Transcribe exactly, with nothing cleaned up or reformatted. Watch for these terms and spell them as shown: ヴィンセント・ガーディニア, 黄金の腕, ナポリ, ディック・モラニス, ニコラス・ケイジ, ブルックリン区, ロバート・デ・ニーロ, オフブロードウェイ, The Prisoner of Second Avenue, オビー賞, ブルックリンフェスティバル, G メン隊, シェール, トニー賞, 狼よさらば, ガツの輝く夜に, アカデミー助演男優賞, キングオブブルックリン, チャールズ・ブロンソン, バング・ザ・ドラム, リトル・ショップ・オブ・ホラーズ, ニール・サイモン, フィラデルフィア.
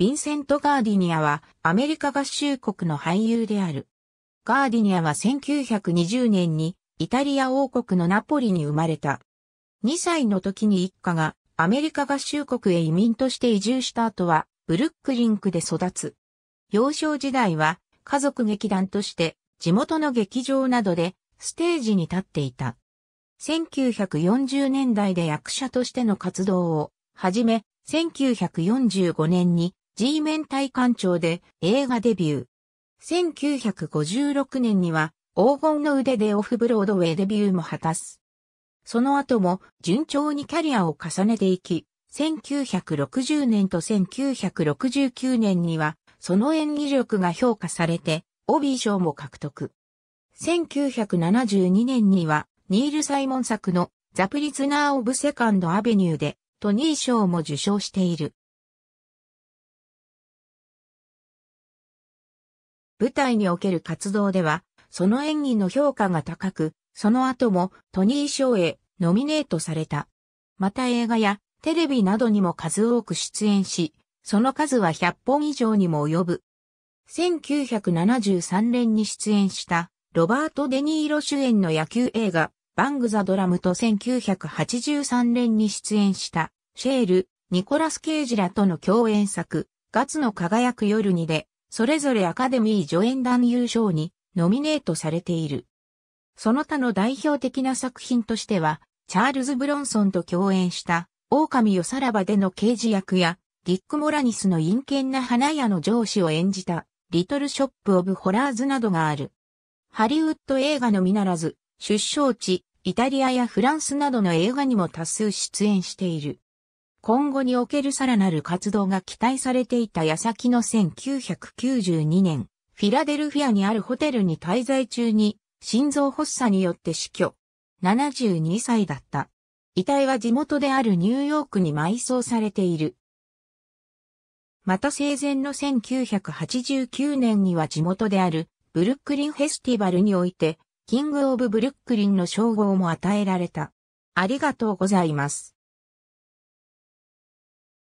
ヴィンセント・ガーディニアはアメリカ合衆国の俳優である。ガーディニアはせんきゅうひゃくにじゅうねんにイタリア王国のナポリに生まれた。にさいの時に一家がアメリカ合衆国へ移民として移住した後はブルックリン区で育つ。幼少時代は家族劇団として地元の劇場などでステージに立っていた。せんきゅうひゃくよんじゅうねんだいで役者としての活動を始め、せんきゅうひゃくよんじゅうごねんに G メン隊艦長で映画デビュー。せんきゅうひゃくごじゅうろくねんには黄金の腕でオフブロードウェイデビューも果たす。その後も順調にキャリアを重ねていき、せんきゅうひゃくろくじゅうねんとせんきゅうひゃくろくじゅうきゅうねんにはその演技力が評価されて、オビー賞も獲得。せんきゅうひゃくななじゅうにねんには、ニール・サイモン作のThe Prisoner of Second Avenueで、トニー賞も受賞している。舞台における活動では、その演技の評価が高く、その後もトニー賞へノミネートされた。また映画やテレビなどにも数多く出演し、その数はひゃっぽん以上にも及ぶ。せんきゅうひゃくななじゅうさんねんに出演したロバート・デ・ニーロ主演の野球映画バング・ザ・ドラムとせんきゅうひゃくはちじゅうさんねんに出演したシェール、ニコラス・ケイジらとの共演作ガツの輝く夜にでそれぞれアカデミー助演男優賞にノミネートされている。その他の代表的な作品としてはチャールズ・ブロンソンと共演した狼よさらばでの刑事役やディック・モラニスの陰険な花屋の上司を演じたリトルショップ・オブ・ホラーズなどがある。ハリウッド映画のみならず、出生地、イタリアやフランスなどの映画にも多数出演している。今後におけるさらなる活動が期待されていた矢先のせんきゅうひゃくきゅうじゅうにねん、フィラデルフィアにあるホテルに滞在中に心臓発作によって死去。ななじゅうにさいだった。遺体は地元であるニューヨークに埋葬されている。また生前のせんきゅうひゃくはちじゅうきゅうねんには地元であるブルックリンフェスティバルにおいてキングオブブルックリンの称号も与えられた。ありがとうございます。